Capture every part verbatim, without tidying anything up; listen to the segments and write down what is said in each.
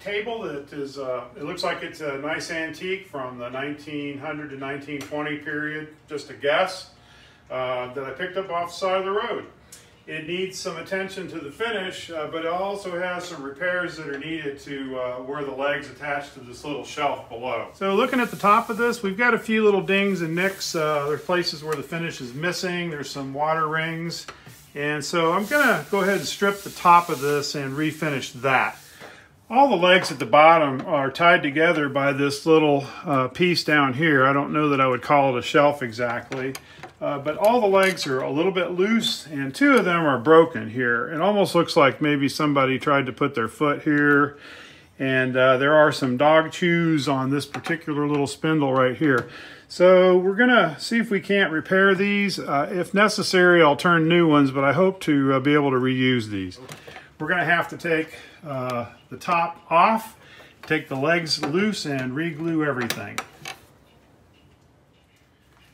table that is, uh, it looks like it's a nice antique from the nineteen hundred to nineteen twenty period, just a guess, uh, that I picked up off the side of the road. It needs some attention to the finish, uh, but it also has some repairs that are needed to uh, where the legs attach to this little shelf below. So looking at the top of this, we've got a few little dings and nicks. Uh, there are places where the finish is missing. There's some water rings. And so I'm gonna go ahead and strip the top of this and refinish that. All the legs at the bottom are tied together by this little uh, piece down here. I don't know that I would call it a shelf exactly, uh, but all the legs are a little bit loose and two of them are broken here. It almost looks like maybe somebody tried to put their foot here, and uh, there are some dog chews on this particular little spindle right here. So we're gonna see if we can't repair these. Uh, if necessary, I'll turn new ones, but I hope to uh, be able to reuse these. We're gonna have to take uh, the top off, take the legs loose, and re-glue everything.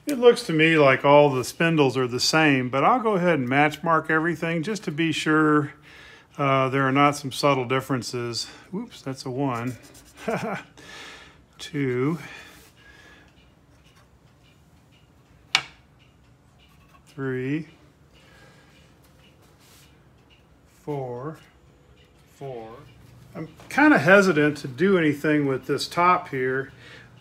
It looks to me like all the spindles are the same, but I'll go ahead and match mark everything just to be sure uh, there are not some subtle differences. Oops, that's a one. Two. Three. Four, four. I'm kind of hesitant to do anything with this top here.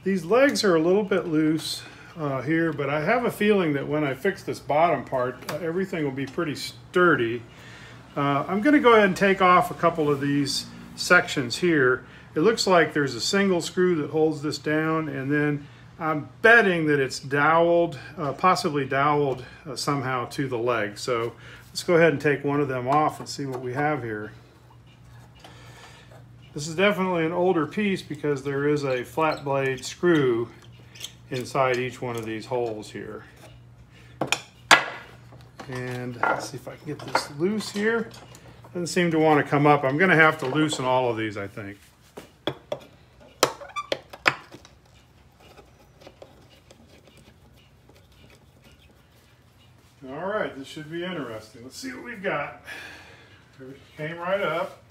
These legs are a little bit loose uh, here, but I have a feeling that when I fix this bottom part, uh, everything will be pretty sturdy. Uh, I'm gonna go ahead and take off a couple of these sections here. It looks like there's a single screw that holds this down, and then I'm betting that it's doweled, uh, possibly doweled uh, somehow to the leg. So let's go ahead and take one of them off and see what we have here. This is definitely an older piece because there is a flat blade screw inside each one of these holes here. And let's see if I can get this loose here. Doesn't seem to want to come up. I'm going to have to loosen all of these, I think. All right, this should be interesting. Let's see what we've got. It came right up,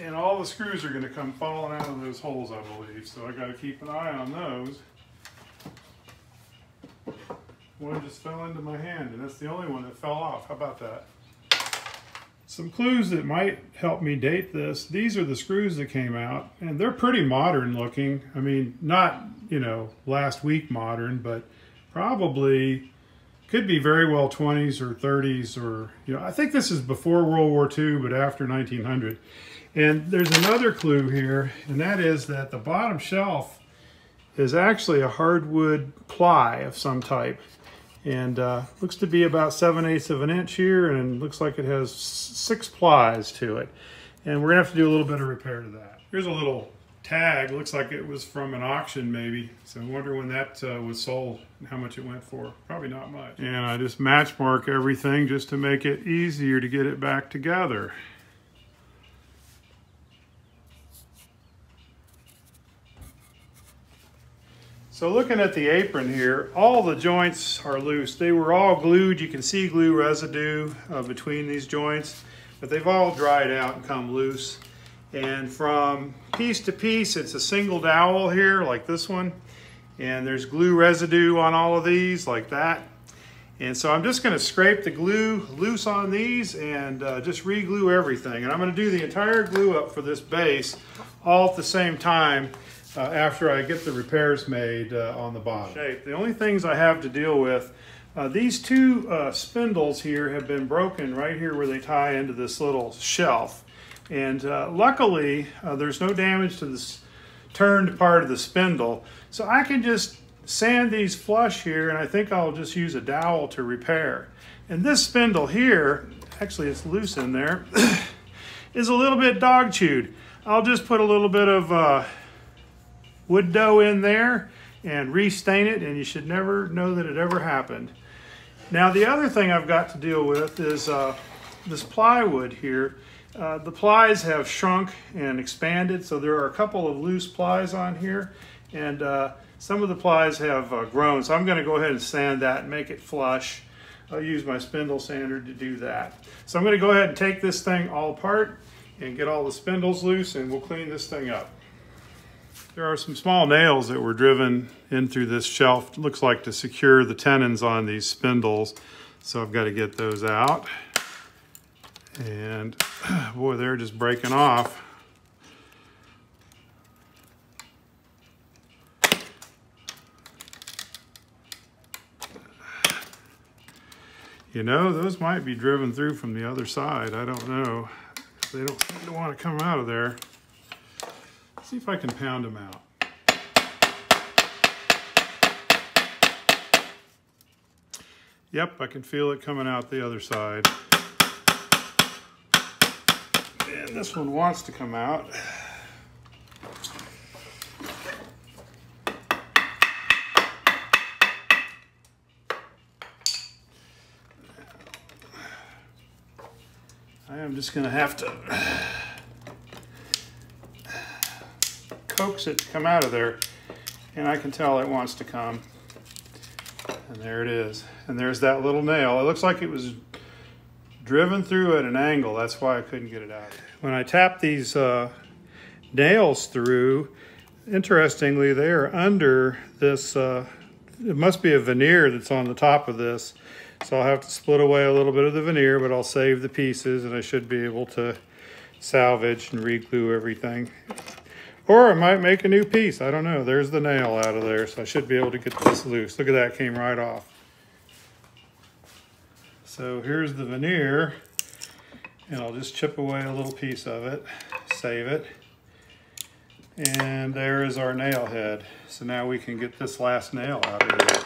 and all the screws are going to come falling out of those holes, I believe, so I got to keep an eye on those. One just fell into my hand, and that's the only one that fell off. How about that? Some clues that might help me date this. These are the screws that came out, and they're pretty modern looking. I mean, not, you know, last week modern, but probably could be very well twenties or thirties, or, you know, I think this is before World War Two, but after nineteen hundred. And there's another clue here, and that is that the bottom shelf is actually a hardwood ply of some type. And uh, looks to be about seven eighths of an inch here, and looks like it has six plies to it. And we're gonna have to do a little bit of repair to that. Here's a little tag, looks like it was from an auction maybe, so I wonder when that uh, was sold and how much it went for. Probably not much. And I just match mark everything just to make it easier to get it back together. So looking at the apron here, all the joints are loose. They were all glued. You can see glue residue uh, between these joints, but they've all dried out and come loose. And from piece to piece, it's a single dowel here, like this one. And there's glue residue on all of these, like that. And so I'm just gonna scrape the glue loose on these and uh, just re-glue everything. And I'm gonna do the entire glue up for this base all at the same time uh, after I get the repairs made uh, on the bottom. Shape. The only things I have to deal with, uh, these two uh, spindles here have been broken right here where they tie into this little shelf. And uh, luckily, uh, there's no damage to this turned part of the spindle. So I can just sand these flush here, and I think I'll just use a dowel to repair. And this spindle here, actually it's loose in there, is a little bit dog chewed. I'll just put a little bit of uh, wood dough in there and restain it, and you should never know that it ever happened. Now the other thing I've got to deal with is uh, this plywood here. Uh, the plies have shrunk and expanded, so there are a couple of loose plies on here, and uh, some of the plies have uh, grown, so I'm going to go ahead and sand that and make it flush. I'll use my spindle sander to do that. So I'm going to go ahead and take this thing all apart and get all the spindles loose, and we'll clean this thing up. There are some small nails that were driven in through this shelf, looks like to secure the tenons on these spindles. So I've got to get those out. And boy, they're just breaking off. You know, those might be driven through from the other side. I don't know. They don't seem to want to come out of there. Let's see if I can pound them out. Yep, I can feel it coming out the other side. And this one wants to come out. I am just going to have to coax it to come out of there, and I can tell it wants to come. And there it is. And there's that little nail. It looks like it was driven through at an angle. That's why I couldn't get it out. When I tap these uh, nails through, interestingly, they are under this, uh, it must be a veneer that's on the top of this. So I'll have to split away a little bit of the veneer, but I'll save the pieces, and I should be able to salvage and re-glue everything. Or I might make a new piece. I don't know. There's the nail out of there, so I should be able to get this loose. Look at that, came right off. So here's the veneer, and I'll just chip away a little piece of it, save it. And there is our nail head. So now we can get this last nail out of there.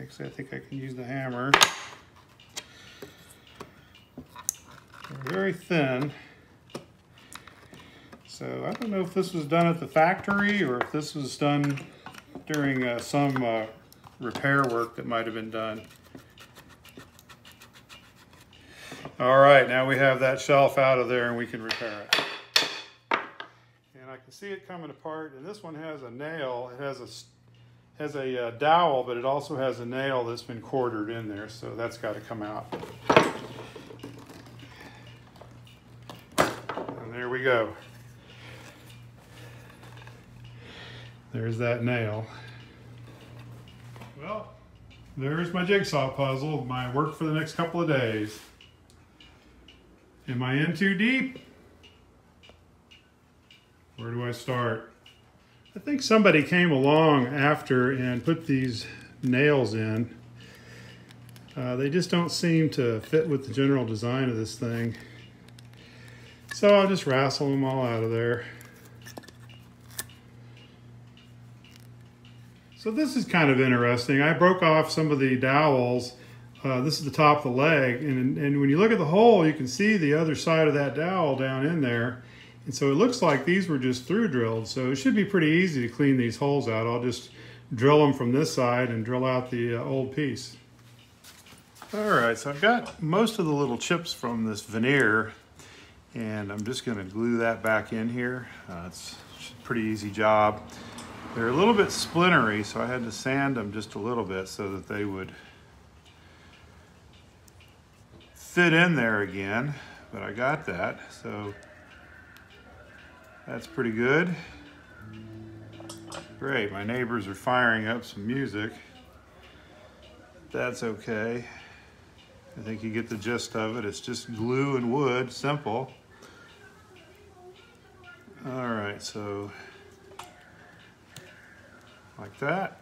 Actually, I think I can use the hammer. They're very thin. So I don't know if this was done at the factory or if this was done during uh, some uh, repair work that might have been done. All right, now we have that shelf out of there and we can repair it. And I can see it coming apart, and this one has a nail. It has a has a uh, dowel, but it also has a nail that's been quartered in there, so that's got to come out. And there we go. There's that nail. Well, there's my jigsaw puzzle, my work for the next couple of days. Am I in too deep? Where do I start? I think somebody came along after and put these nails in. Uh, they just don't seem to fit with the general design of this thing. So I'll just wrestle them all out of there. So this is kind of interesting. I broke off some of the dowels. Uh, this is the top of the leg. And, and when you look at the hole, you can see the other side of that dowel down in there. And so it looks like these were just through drilled, so it should be pretty easy to clean these holes out. I'll just drill them from this side and drill out the uh, old piece. All right, so I've got most of the little chips from this veneer, and I'm just gonna glue that back in here. Uh, it's a pretty easy job. They're a little bit splintery, so I had to sand them just a little bit so that they would fit in there again, but I got that, so. That's pretty good. Great, my neighbors are firing up some music. That's okay. I think you get the gist of it. It's just glue and wood, simple. All right, so like that.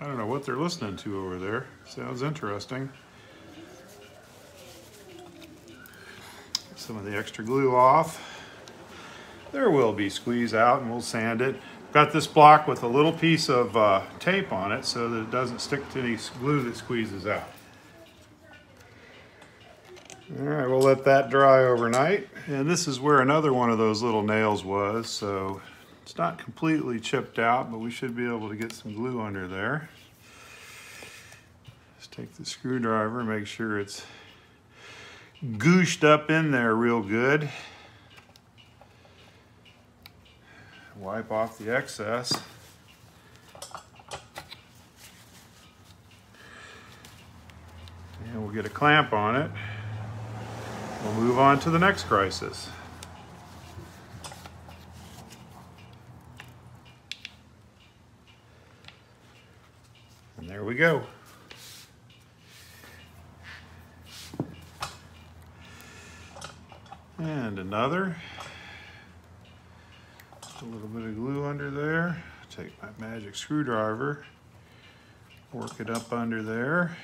I don't know what they're listening to over there. Sounds interesting. Some of the extra glue off. There will be squeeze out, and we'll sand it. Got this block with a little piece of uh, tape on it so that it doesn't stick to any glue that squeezes out. All right, we'll let that dry overnight. And this is where another one of those little nails was, so it's not completely chipped out, but we should be able to get some glue under there. Just take the screwdriver, make sure it's gooshed up in there real good. Wipe off the excess. and we'll get a clamp on it. We'll move on to the next crisis. And there we go. And another. Just a little bit of glue under there. Take my magic screwdriver, work it up under there,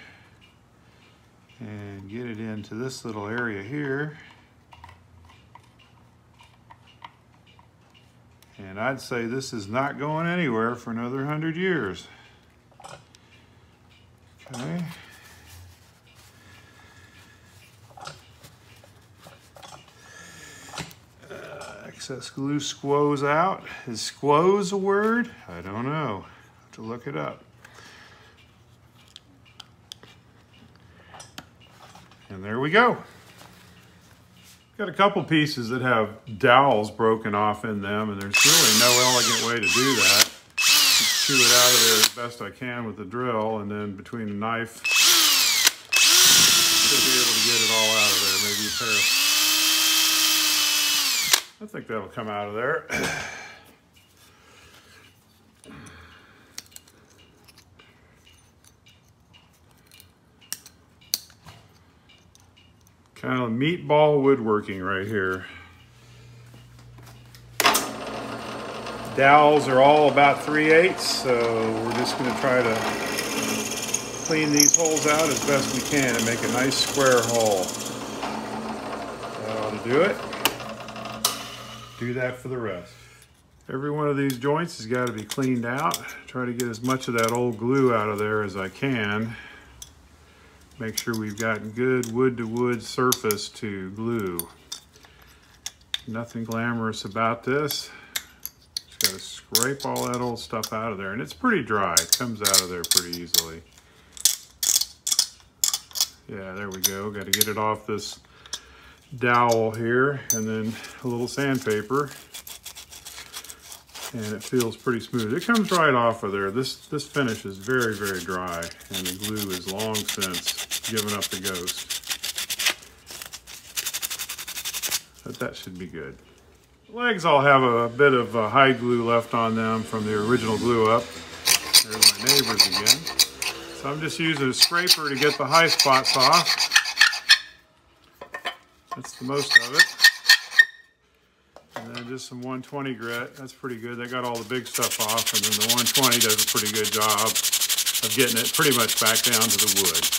and get it into this little area here. And I'd say this is not going anywhere for another one hundred years. Okay. Uh, excess glue squoze out. Is squoze a word? I don't know. Have to look it up. And there we go. Got a couple pieces that have dowels broken off in them, and there's really no elegant way to do that. Just chew it out of there as best I can with the drill, and then between the knife, should be able to get it all out of there. Maybe a pair of, I think that'll come out of there. Kind of meatball woodworking right here. Dowels are all about three eighths, so we're just going to try to clean these holes out as best we can and make a nice square hole. That ought to do it. Do that for the rest. Every one of these joints has got to be cleaned out. Try to get as much of that old glue out of there as I can. Make sure we've got good wood-to-wood surface to glue. Nothing glamorous about this. Just got to scrape all that old stuff out of there. And it's pretty dry. It comes out of there pretty easily. Yeah, there we go. Got to get it off this dowel here. And then a little sandpaper. And it feels pretty smooth. It comes right off of there. This this finish is very, very dry, and the glue is long since given up the ghost. But that should be good. The legs all have a bit of uh, hide glue left on them from the original glue up. There's my neighbors again. So I'm just using a scraper to get the high spots off. That's the most of it. And then just some one twenty grit. That's pretty good. They got all the big stuff off, and then the one twenty does a pretty good job of getting it pretty much back down to the wood.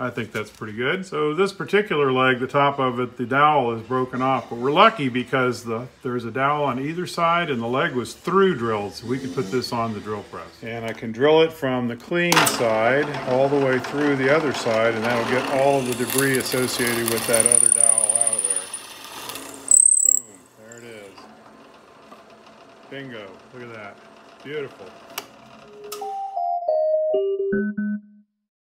I think that's pretty good. So this particular leg, the top of it, the dowel is broken off, but we're lucky because the, there's a dowel on either side and the leg was through drilled, so we can put this on the drill press. And I can drill it from the clean side all the way through the other side, and that'll get all of the debris associated with that other dowel. Bingo, look at that. Beautiful.